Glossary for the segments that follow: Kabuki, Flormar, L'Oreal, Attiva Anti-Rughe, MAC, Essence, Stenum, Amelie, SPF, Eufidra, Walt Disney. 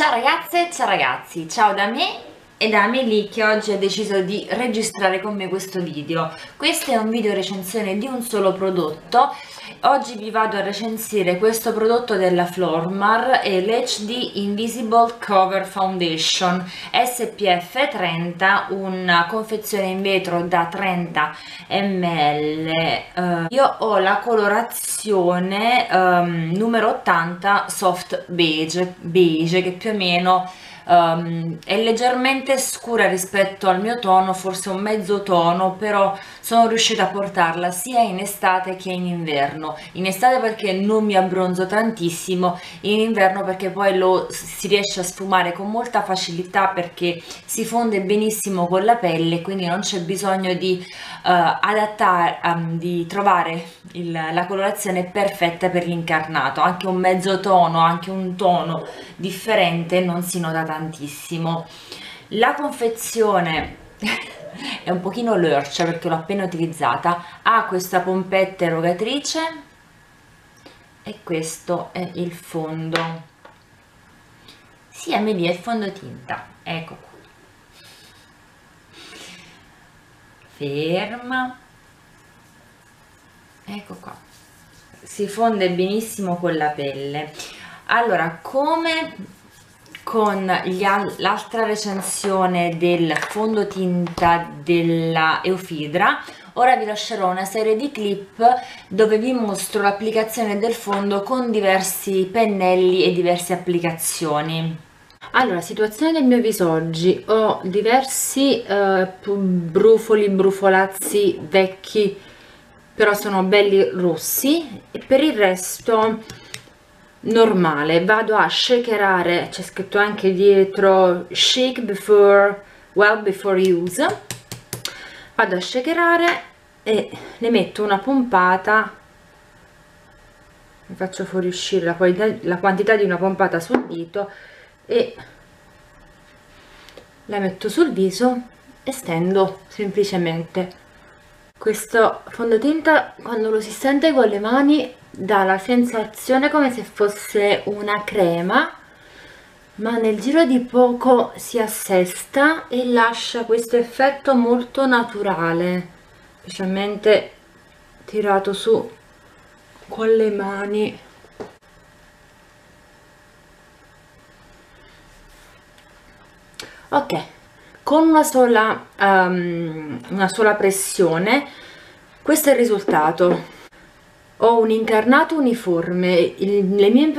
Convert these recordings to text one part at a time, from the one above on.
Ciao ragazze, ciao ragazzi, ciao da me e da Amelie che oggi ha deciso di registrare con me questo video. Questo è un video recensione di un solo prodotto. Oggi vi vado a recensire questo prodotto della Flormar e l'HD Invisible Cover Foundation SPF 30, una confezione in vetro da 30 ml. Io ho la colorazione numero 80 soft beige, che più o meno è leggermente scura rispetto al mio tono, forse un mezzo tono, però sono riuscita a portarla sia in estate che in inverno. In estate perché non mi abbronzo tantissimo, in inverno perché poi si riesce a sfumare con molta facilità perché si fonde benissimo con la pelle, quindi non c'è bisogno di di trovare la colorazione perfetta per l'incarnato. Anche un mezzo tono, anche un tono differente non si nota tantissimo. La confezione è un pochino lurcia perché l'ho appena utilizzata, ha questa pompetta erogatrice e questo è il fondo. Sì, a me lì è il fondotinta, ecco qua. Ferma, ecco qua, si fonde benissimo con la pelle. Allora, come con l'altra recensione del fondotinta della Eufidra, ora vi lascerò una serie di clip dove vi mostro l'applicazione del fondo con diversi pennelli e diverse applicazioni. Allora, situazione del mio viso oggi: ho diversi brufolazzi vecchi, però sono belli rossi, e per il resto normale. Vado a shakerare, c'è scritto anche dietro shake well before use. Vado a shakerare e ne metto una pompata, mi faccio fuoriuscire la quantità di una pompata sul dito e la metto sul viso e stendo semplicemente. Questo fondotinta, quando lo si sente con le mani, dà la sensazione come se fosse una crema, ma nel giro di poco si assesta e lascia questo effetto molto naturale, specialmente tirato su con le mani. Ok, con una sola pressione questo è il risultato. Ho un incarnato uniforme, le mie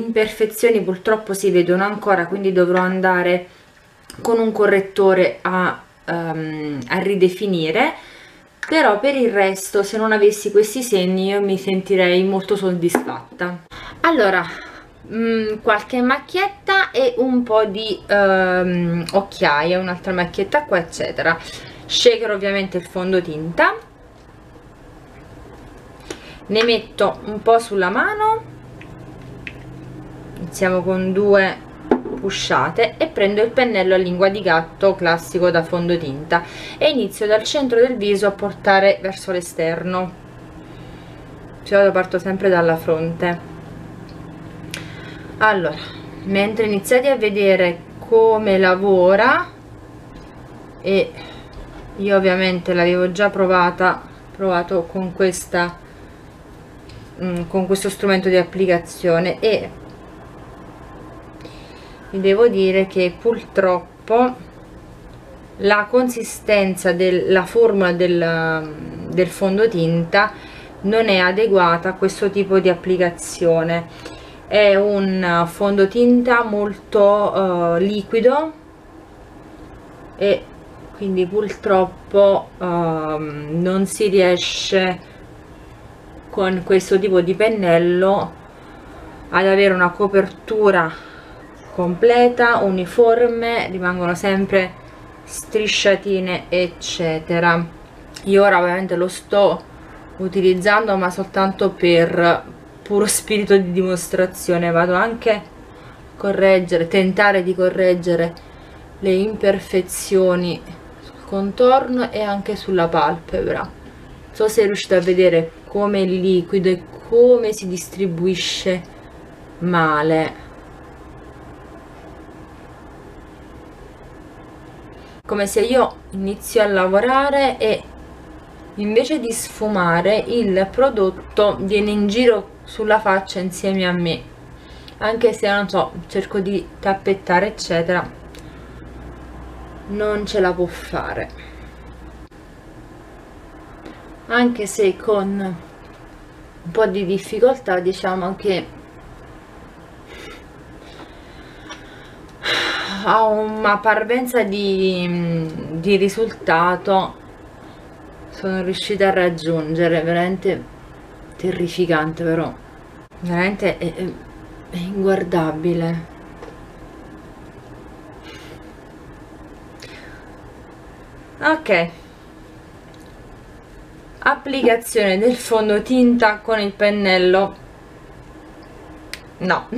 imperfezioni purtroppo si vedono ancora, quindi dovrò andare con un correttore a ridefinire, però per il resto, se non avessi questi segni, io mi sentirei molto soddisfatta. Allora, qualche macchietta e un po' di occhiaie, un'altra macchietta qua, eccetera. Shakerò ovviamente il fondotinta, ne metto un po' sulla mano, iniziamo con 2 pusciate e prendo il pennello a lingua di gatto classico da fondotinta e inizio dal centro del viso a portare verso l'esterno. Io parto sempre dalla fronte. Allora, mentre iniziate a vedere come lavora, e io ovviamente l'avevo già provato con questa con questo strumento di applicazione, e vi devo dire che purtroppo la consistenza della formula del fondotinta non è adeguata a questo tipo di applicazione. È un fondotinta molto liquido e quindi purtroppo non si riesce con questo tipo di pennello ad avere una copertura completa, uniforme, rimangono sempre strisciatine eccetera. Io ora ovviamente lo sto utilizzando ma soltanto per puro spirito di dimostrazione, vado anche a tentare di correggere le imperfezioni sul contorno e anche sulla palpebra. Non so se riuscite a vedere come il liquido e come si distribuisce male. come se io inizio a lavorare e invece di sfumare il prodotto viene in giro sulla faccia insieme a me, anche se non so, cerco di tappettare eccetera, non ce la può fare. Anche se con un po' di difficoltà, diciamo che ha una parvenza di risultato sono riuscita a raggiungere, veramente terrificante, però veramente è inguardabile. Ok, applicazione del fondotinta con il pennello, no.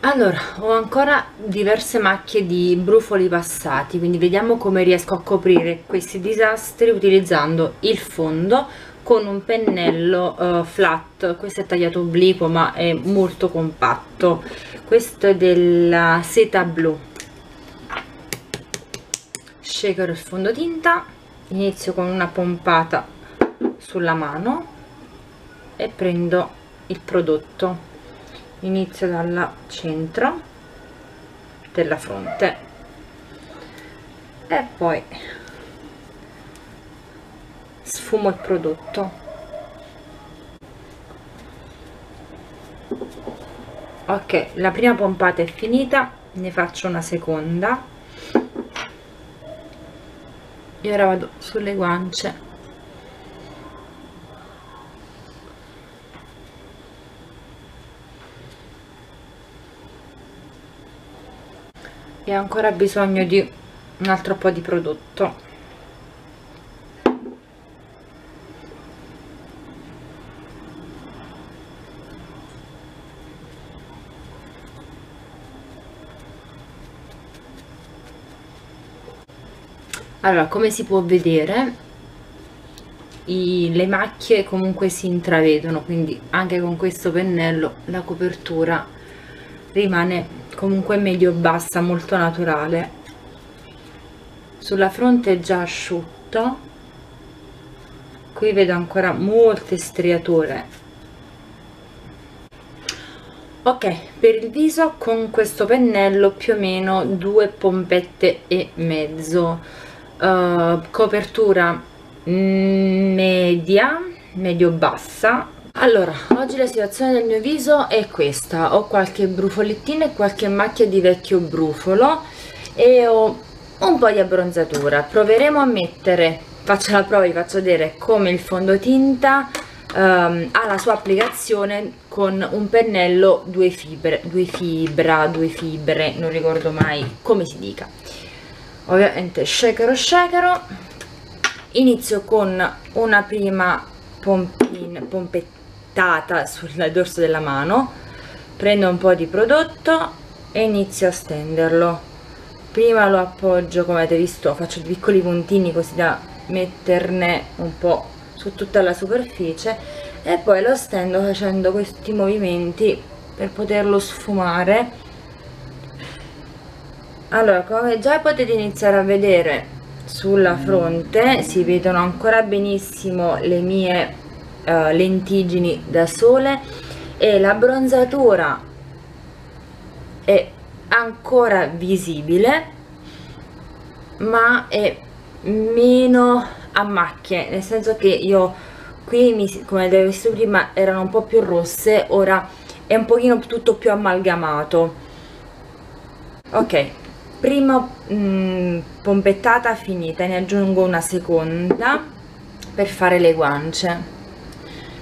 Allora, ho ancora diverse macchie di brufoli passati, quindi vediamo come riesco a coprire questi disastri utilizzando il fondo con un pennello flat. Questo è tagliato obliquo ma è molto compatto, questo è della seta blu. Shaker il fondotinta, inizio con una pompata sulla mano e prendo il prodotto. Inizio dal centro della fronte e poi sfumo il prodotto. Ok, la prima pompata è finita, ne faccio una seconda e ora vado sulle guance. E ho ancora bisogno di un altro po' di prodotto. Allora, come si può vedere, le macchie comunque si intravedono, quindi anche con questo pennello la copertura rimane comunque medio bassa, molto naturale. Sulla fronte è già asciutto, qui vedo ancora molte striature. Ok, per il viso con questo pennello più o meno 2,5 pompette, copertura media, medio bassa. Allora, oggi la situazione del mio viso è questa: ho qualche brufolettino e qualche macchia di vecchio brufolo e ho un po' di abbronzatura. Proveremo a mettere, faccio la prova e vi faccio vedere come il fondotinta ha la sua applicazione con un pennello due fibre, non ricordo mai come si dica. Ovviamente shakero, inizio con una prima pompettata sul dorso della mano, prendo un po' di prodotto e inizio a stenderlo. Prima lo appoggio, come avete visto, faccio dei piccoli puntini così da metterne un po' su tutta la superficie e poi lo stendo facendo questi movimenti per poterlo sfumare. Allora, come già potete iniziare a vedere sulla fronte, si vedono ancora benissimo le mie lentigini da sole e l'abbronzatura è ancora visibile ma è meno a macchie, nel senso che io qui, come avete visto prima, erano un po' più rosse, ora è un pochino tutto più amalgamato. Ok, prima pompettata finita, ne aggiungo una seconda per fare le guance.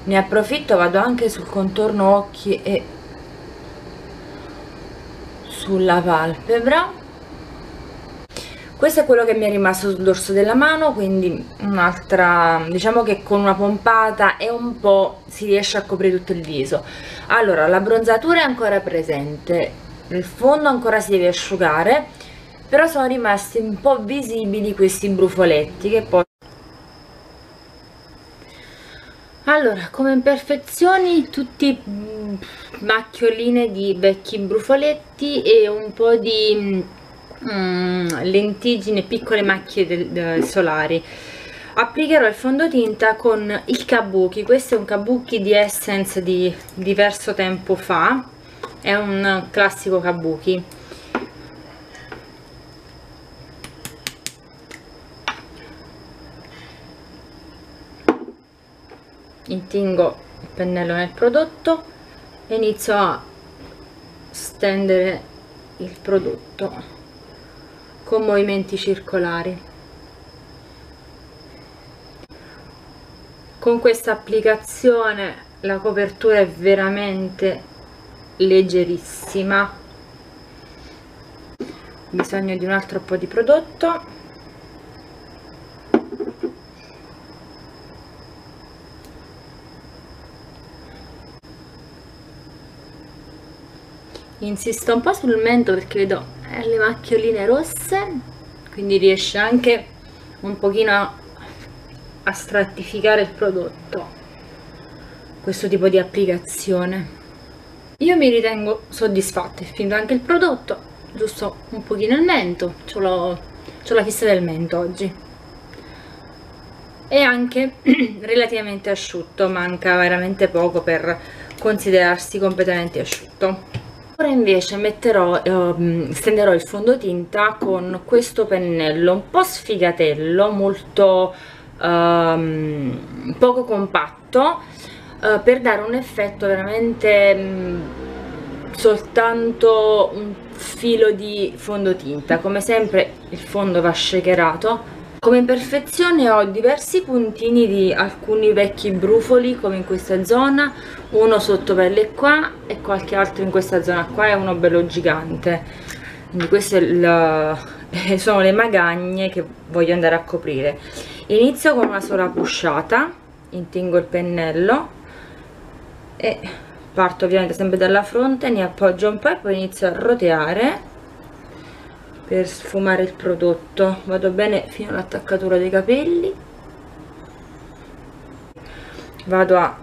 Ne approfitto, vado anche sul contorno occhi e sulla palpebra. Questo è quello che mi è rimasto sul dorso della mano, quindi un'altra, diciamo che con una pompata e un po' si riesce a coprire tutto il viso. Allora, la bronzatura è ancora presente, il fondo ancora si deve asciugare, però sono rimasti un po' visibili questi brufoletti che poi... Allora, come imperfezioni, tutti macchioline di vecchi brufoletti e un po' di lentigine, piccole macchie solari. Applicherò il fondotinta con il Kabuki. Questo è un Kabuki di Essence di diverso tempo fa, è un classico Kabuki. Intingo il pennello nel prodotto e inizio a stendere il prodotto con movimenti circolari. Con questa applicazione la copertura è veramente leggerissima. Ho bisogno di un altro po' di prodotto. Insisto un po' sul mento perché vedo le macchioline rosse, quindi riesce anche un pochino a stratificare il prodotto questo tipo di applicazione. Io mi ritengo soddisfatta, è finito anche il prodotto, giusto un pochino il mento, c'ho la fissa del mento oggi, è anche relativamente asciutto, manca veramente poco per considerarsi completamente asciutto. Ora invece stenderò il fondotinta con questo pennello un po' sfigatello, molto poco compatto, per dare un effetto veramente soltanto un filo di fondotinta. Come sempre il fondo va shakerato. Come imperfezione ho diversi puntini di alcuni vecchi brufoli, come in questa zona, uno sotto pelle qua e qualche altro in questa zona qua, e uno bello gigante. Quindi queste sono le magagne che voglio andare a coprire. Inizio con una sola pusciata, intingo il pennello e parto ovviamente sempre dalla fronte, ne appoggio un po' e poi inizio a roteare per sfumare il prodotto. Vado bene fino all'attaccatura dei capelli, vado a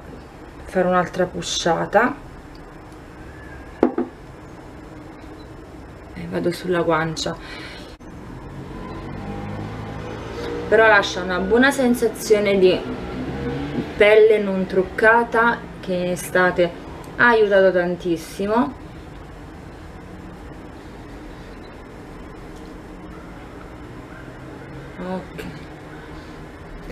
fare un'altra pusciata e vado sulla guancia, però lascia una buona sensazione di pelle non truccata, che in estate ha aiutato tantissimo. Ok,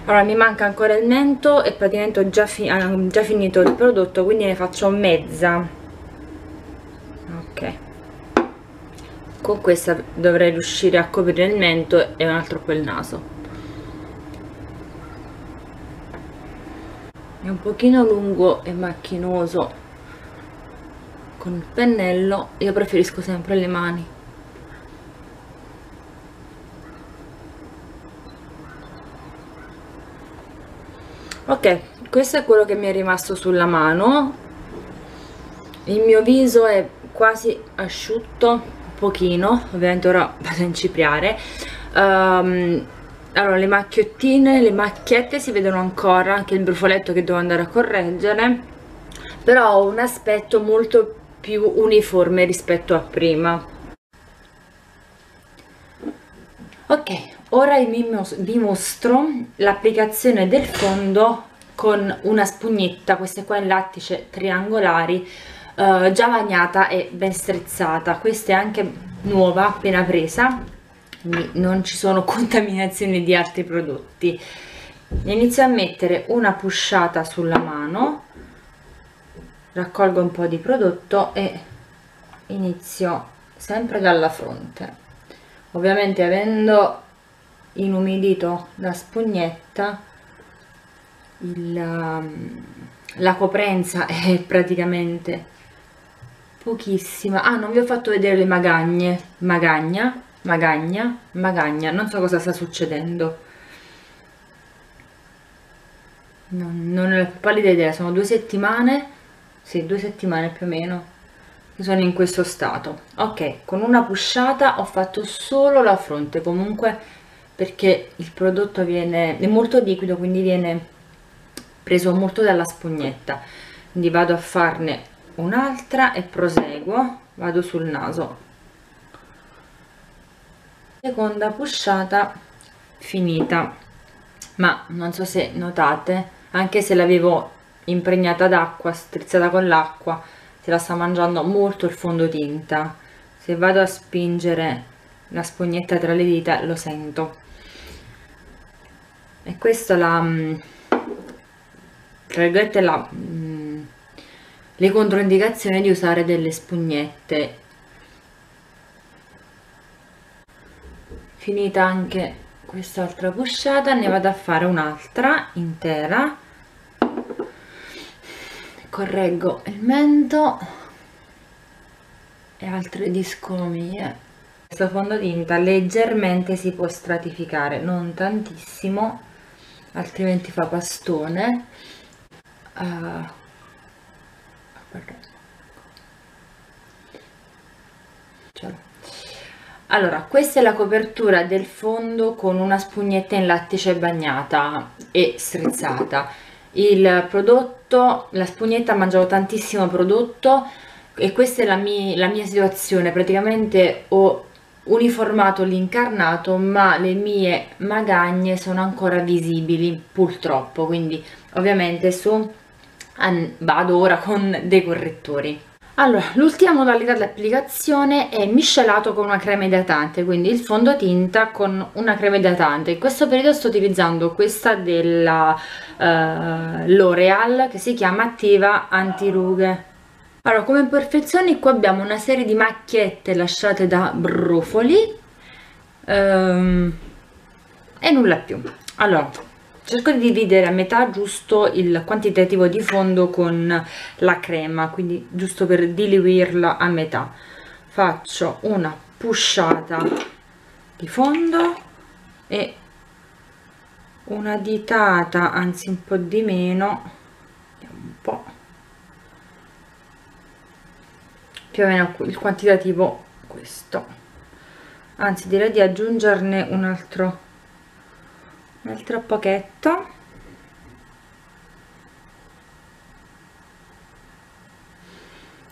allora mi manca ancora il mento e praticamente ho già finito il prodotto, quindi ne faccio mezza. Ok, con questa dovrei riuscire a coprire il mento e un altro po' il naso. È un pochino lungo e macchinoso con il pennello, io preferisco sempre le mani. Ok, questo è quello che mi è rimasto sulla mano. Il mio viso è quasi asciutto, un pochino, ovviamente ora vado a incipriare. Allora, le macchiottine, le macchiette si vedono ancora, anche il brufoletto che devo andare a correggere, però ho un aspetto molto più uniforme rispetto a prima. Ok, ora vi mostro l'applicazione del fondo con una spugnetta, questa qua in lattice triangolari, già bagnata e ben strizzata. Questa è anche nuova, appena presa, quindi non ci sono contaminazioni di altri prodotti. Inizio a mettere una pusciata sulla mano, raccolgo un po' di prodotto e inizio sempre dalla fronte. Ovviamente avendo inumidito la spugnetta, la coprenza è praticamente pochissima. Ah, non vi ho fatto vedere le magagne, magagna, non so cosa sta succedendo, non ho la più pallida idea. Sono 2 settimane, sì, 2 settimane più o meno che sono in questo stato. Ok, con una pusciata ho fatto solo la fronte, comunque, perché il prodotto è molto liquido, quindi viene preso molto dalla spugnetta. Quindi vado a farne un'altra e proseguo, vado sul naso. Seconda pusciata finita, ma non so se notate, anche se l'avevo impregnata d'acqua, strizzata con l'acqua, se la sta mangiando molto il fondotinta. Se vado a spingere la spugnetta tra le dita lo sento. E questa le controindicazioni di usare delle spugnette. Finita anche quest'altra pusciata, ne vado a fare un'altra intera. Correggo il mento e altre discomie. Questo fondotinta leggermente si può stratificare, non tantissimo, altrimenti fa pastone. Allora, questa è la copertura del fondo con una spugnetta in lattice bagnata e strizzata. Il prodotto, la spugnetta, mangiavo tantissimo prodotto e questa è la mia situazione. Praticamente ho uniformato l'incarnato, ma le mie magagne sono ancora visibili purtroppo, quindi ovviamente vado ora con dei correttori. Allora, l'ultima modalità di applicazione è miscelato con una crema idratante, quindi il fondotinta con una crema idratante. In questo periodo sto utilizzando questa della L'Oreal, che si chiama Attiva Anti-Rughe. Allora, come imperfezioni qua abbiamo una serie di macchiette lasciate da brufoli e nulla più. Allora, cerco di dividere a metà giusto il quantitativo di fondo con la crema, quindi giusto per diluirla a metà. Faccio una pusciata di fondo e una ditata, anzi un po' di meno, un po' più o meno il quantitativo questo, anzi direi di aggiungerne un altro pochetto,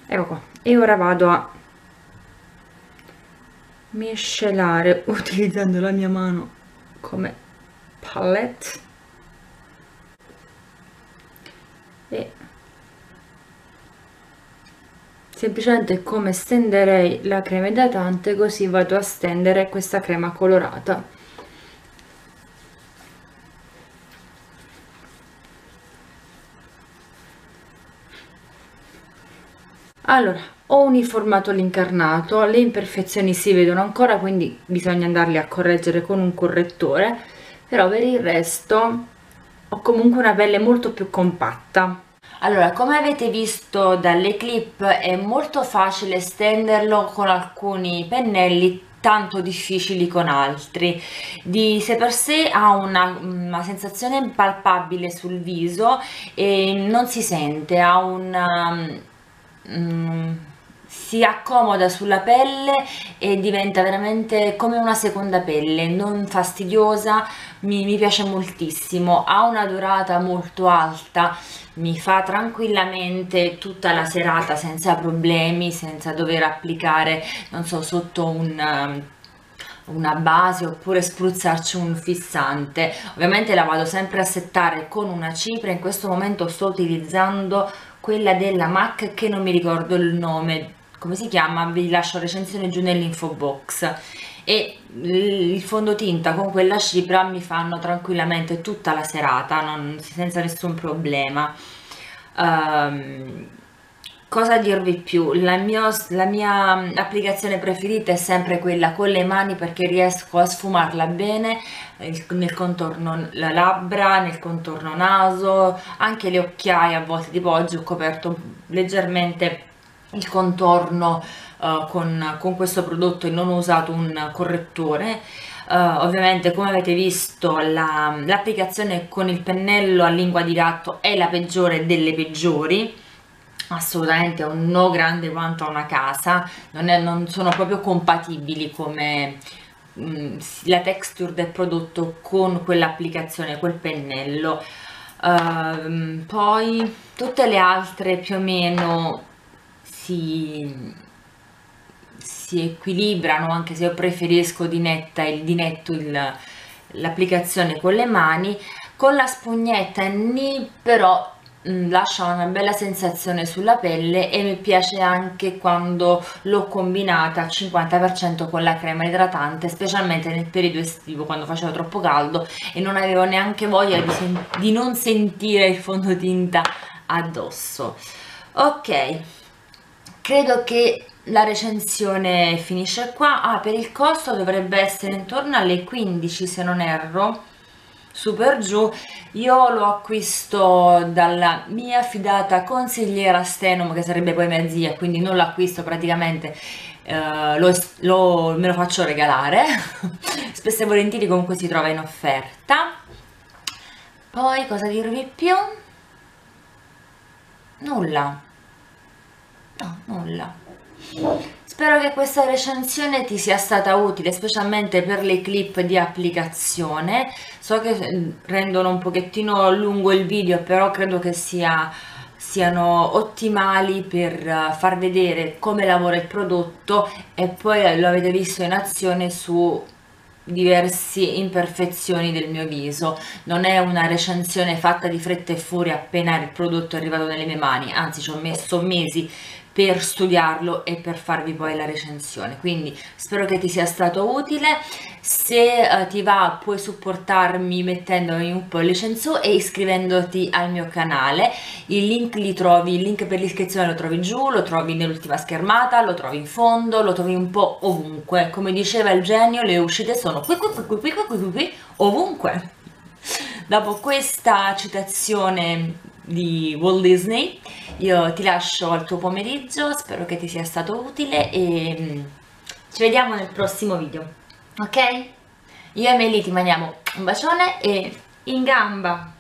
ecco qua. E ora vado a miscelare utilizzando la mia mano come palette e semplicemente come stenderei la crema idratante, così vado a stendere questa crema colorata. Allora, ho uniformato l'incarnato, le imperfezioni si vedono ancora, quindi bisogna andarle a correggere con un correttore, però per il resto ho comunque una pelle molto più compatta. Allora, come avete visto dalle clip è molto facile stenderlo con alcuni pennelli, tanto difficili con altri. Di sé per sé ha una sensazione impalpabile sul viso e non si sente, ha un... si accomoda sulla pelle e diventa veramente come una seconda pelle, non fastidiosa, mi piace moltissimo, ha una durata molto alta, mi fa tranquillamente tutta la serata senza problemi, senza dover applicare, non so, sotto una base oppure spruzzarci un fissante. Ovviamente la vado sempre a settare con una cipria, in questo momento sto utilizzando quella della MAC che non mi ricordo il nome, come si chiama, vi lascio la recensione giù nell'info box, e il fondotinta con quella cipria mi fanno tranquillamente tutta la serata, senza nessun problema. Cosa dirvi più? La mia applicazione preferita è sempre quella con le mani, perché riesco a sfumarla bene nel contorno la labbra, nel contorno naso, anche le occhiaie a volte. Tipo oggi ho coperto leggermente il contorno con questo prodotto e non ho usato un correttore. Ovviamente, come avete visto, l'applicazione con il pennello a lingua di gatto è la peggiore delle peggiori. Assolutamente un no grande quanto a una casa, non sono proprio compatibili come la texture del prodotto con quell'applicazione, quel pennello. Poi tutte le altre più o meno si si equilibrano, anche se io preferisco di netto l'applicazione con le mani. Con la spugnetta ni però lascia una bella sensazione sulla pelle e mi piace anche quando l'ho combinata al 50% con la crema idratante, specialmente nel periodo estivo, quando faceva troppo caldo e non avevo neanche voglia di non sentire il fondotinta addosso. Ok, credo che la recensione finisce qua. Per il costo dovrebbe essere intorno alle 15, se non erro, super giù. Io lo acquisto dalla mia fidata consigliera Stenum, che sarebbe poi mia zia, quindi non l'acquisto praticamente, me lo faccio regalare spesso e volentieri, comunque si trova in offerta. Poi cosa dirvi più? Nulla, no, nulla. Spero che questa recensione ti sia stata utile, specialmente per le clip di applicazione. So che rendono un pochettino lungo il video, però credo che siano ottimali per far vedere come lavora il prodotto, e poi lo avete visto in azione su diverse imperfezioni del mio viso. Non è una recensione fatta di fretta e furia appena il prodotto è arrivato nelle mie mani, anzi ci ho messo mesi per studiarlo e per farvi poi la recensione. Quindi spero che ti sia stato utile. Se ti va, puoi supportarmi mettendomi un pollice in su e iscrivendoti al mio canale. Il link per l'iscrizione lo trovi giù, lo trovi nell'ultima schermata, lo trovi in fondo, lo trovi un po' ovunque. Come diceva il genio, le uscite sono qui, ovunque. Dopo questa citazione di Walt Disney, io ti lascio al tuo pomeriggio, spero che ti sia stato utile e ci vediamo nel prossimo video, ok? Io e Meli ti mandiamo un bacione e in gamba!